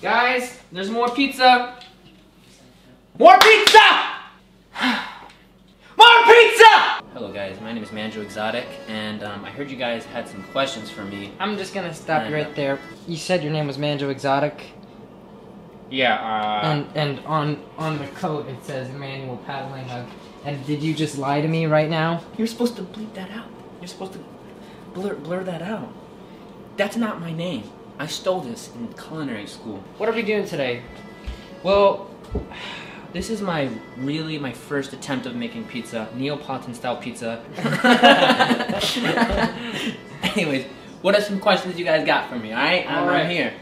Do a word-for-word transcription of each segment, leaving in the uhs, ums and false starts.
Guys, there's more pizza. More pizza! More pizza! Hello guys, my name is Manjo Exotic, and um, I heard you guys had some questions for me. I'm just gonna stop and, you right uh, there. You said your name was Manjo Exotic. Yeah, uh... And, and on, on the coat it says Emmanuel Paddling Hug. And did you just lie to me right now? You're supposed to bleep that out. You're supposed to blur, blur that out. That's not my name. I stole this in culinary school. What are we doing today? Well, this is my, really my first attempt of making pizza. Neapolitan style pizza. Anyways, what are some questions you guys got for me, alright? All right. I'm here.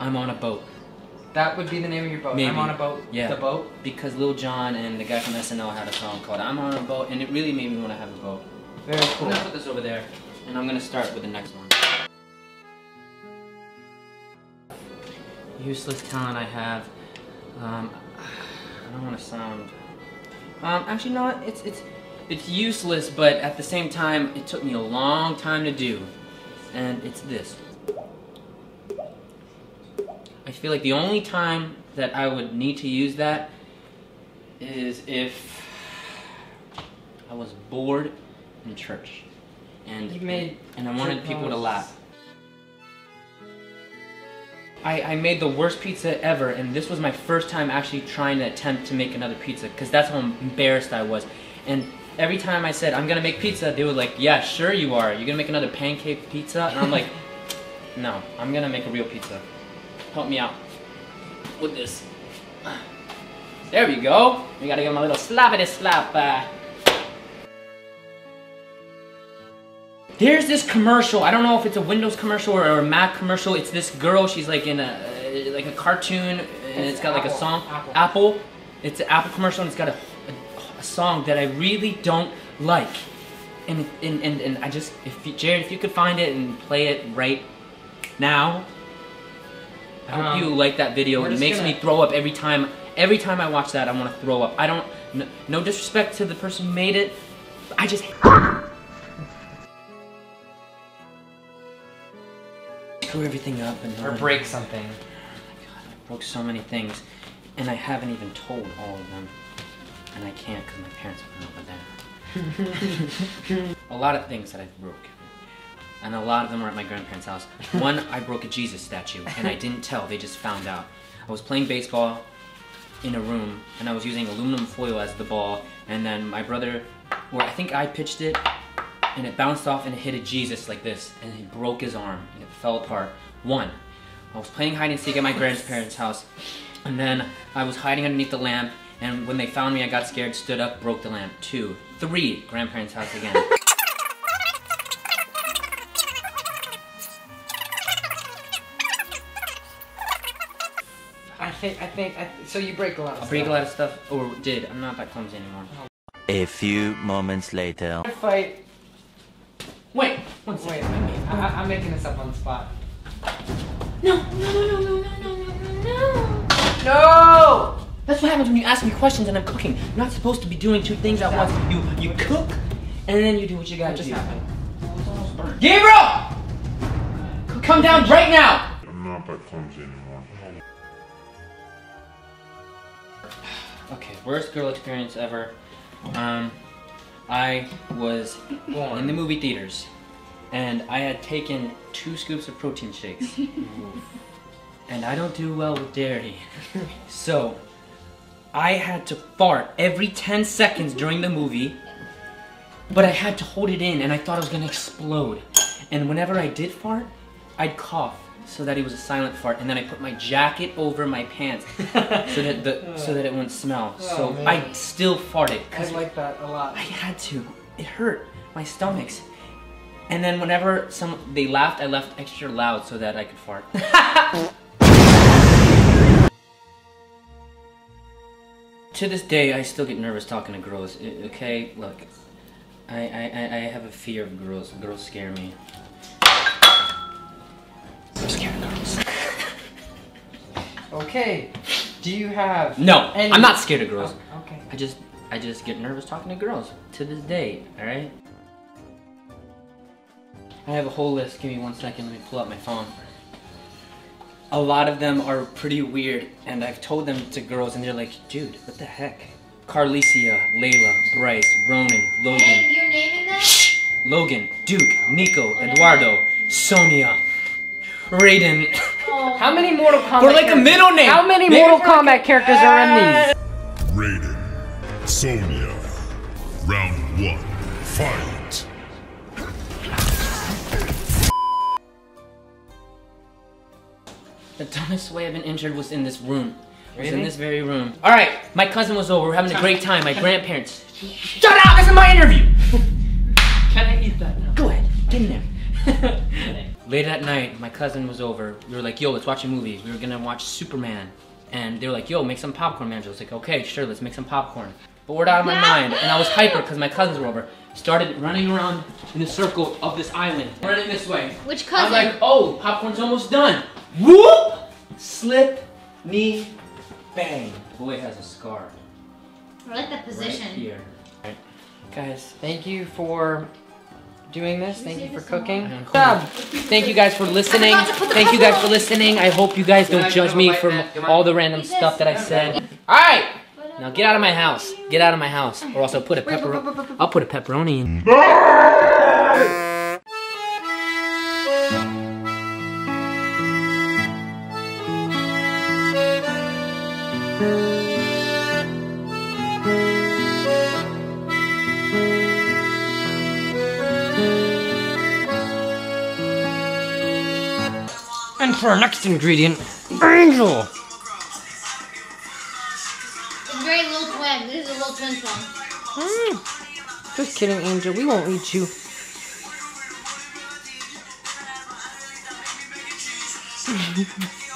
I'm on a boat. That would be the name of your boat. Maybe. I'm on a boat. Yeah. The boat? Because Lil Jon and the guy from S N L had a song called I'm on a boat, and it really made me want to have a boat. Very cool. I'm gonna put this over there, and I'm gonna start with the next one. Useless talent I have. Um, I don't want to sound. Um, actually, no. It's it's it's useless, but at the same time, it took me a long time to do, and it's this. I feel like the only time that I would need to use that is if I was bored in church, and you made and I wanted people to laugh. I, I made the worst pizza ever, and this was my first time actually trying to attempt to make another pizza, because that's how embarrassed I was. And every time I said, I'm gonna make pizza, they were like, yeah, sure you are. You're gonna make another pancake pizza? And I'm like, no, I'm gonna make a real pizza. Help me out with this. There we go. We gotta give them a little slappity slap. Uh. There's this commercial. I don't know if it's a Windows commercial or a Mac commercial. It's this girl. She's like in a like a cartoon, and it's got like a song. Apple. Apple. It's an Apple commercial, and it's got a, a, a song that I really don't like. And and and, and I just, if you, Jared, if you could find it and play it right now, I hope um, you like that video. It makes gonna... me throw up every time. Every time I watch that, I want to throw up. I don't. No, no disrespect to the person who made it. I just. Screw everything up and or break something. Oh my God, I broke so many things, and I haven't even told all of them, and I can't because my parents went over there. A lot of things that I've broke. And a lot of them were at my grandparents' house. One, I broke a Jesus statue, and I didn't tell, they just found out. I was playing baseball in a room, and I was using aluminum foil as the ball, and then my brother, or I think I pitched it, and it bounced off and it hit a Jesus like this, and he broke his arm, and it fell apart. One, I was playing hide and seek at my grandparents' house, and then I was hiding underneath the lamp, and when they found me, I got scared, stood up, broke the lamp. Two, three, grandparents' house again. I think, I think, I th so you break a lot of I stuff. I break a lot of stuff, or did. I'm not that clumsy anymore. A few moments later. I fight. Wait, one second. Wait, I, I'm making this up on the spot. No, no, no, no, no, no, no, no, no. That's what happens when you ask me questions and I'm cooking. You're not supposed to be doing two things at once. You you cook, and then you do what you gotta do. What just happened? It's almost burnt. Gabriel! Come down right now! I'm not that clumsy anymore. Okay, worst girl experience ever. Um, I was in the movie theaters, and I had taken two scoops of protein shakes. And I don't do well with dairy. So, I had to fart every ten seconds during the movie, but I had to hold it in, and I thought I was gonna explode. And whenever I did fart, I'd cough. So that it was a silent fart, and then I put my jacket over my pants so that the so that it wouldn't smell. Oh, so man. I still farted. I like that a lot. I had to. It hurt my stomachs. And then whenever some they laughed, I laughed extra loud so that I could fart. To this day, I still get nervous talking to girls. Okay, look, I I I have a fear of girls. Girls scare me. Okay, do you have No, any... I'm not scared of girls. Oh, okay. I just I just get nervous talking to girls to this day, alright? I have a whole list. Give me one second. Let me pull up my phone. A lot of them are pretty weird, and I've told them to girls, and they're like, dude, what the heck? Carlicia, Layla, Bryce, Ronan, Logan. Hey, you're naming them? Shh! Logan, Duke, Nico, what Eduardo, Sonia, Raiden. Oh. How many Mortal Kombat For like characters? a middle name. How many Maybe Mortal Kombat characters are in these? Raiden, Sonia, round one, fight. The dumbest way I've been injured was in this room. It was in this very room. All right, my cousin was over. We're having a great time. My grandparents. Shut up! This is my interview. Can I eat that now? Go ahead. Get in there. Later that night, my cousin was over. We were like, yo, let's watch a movie. We were gonna watch Superman, and they were like, yo, make some popcorn, man. I was like, okay, sure, let's make some popcorn. But word out of my mind, and I was hyper because my cousins were over. Started running around in a circle of this island, running this way. Which cousin? I'm like, oh, popcorn's almost done. Whoop! Slip, knee, bang. Boy has a scar. I like that position. Right here. All right. Guys, thank you for doing this. Thank you for cooking. Good job. Thank you guys for listening. Thank you guys for listening. I hope you guys don't judge me for all the random stuff that I said. All right. Now get out of my house. Get out of my house. Or else I'll put a pepperoni. I'll put a pepperoni in. And for our next ingredient, Angel! It's very Little Twin. This is a Little Twin song. Mm. Just kidding, Angel. We won't eat you.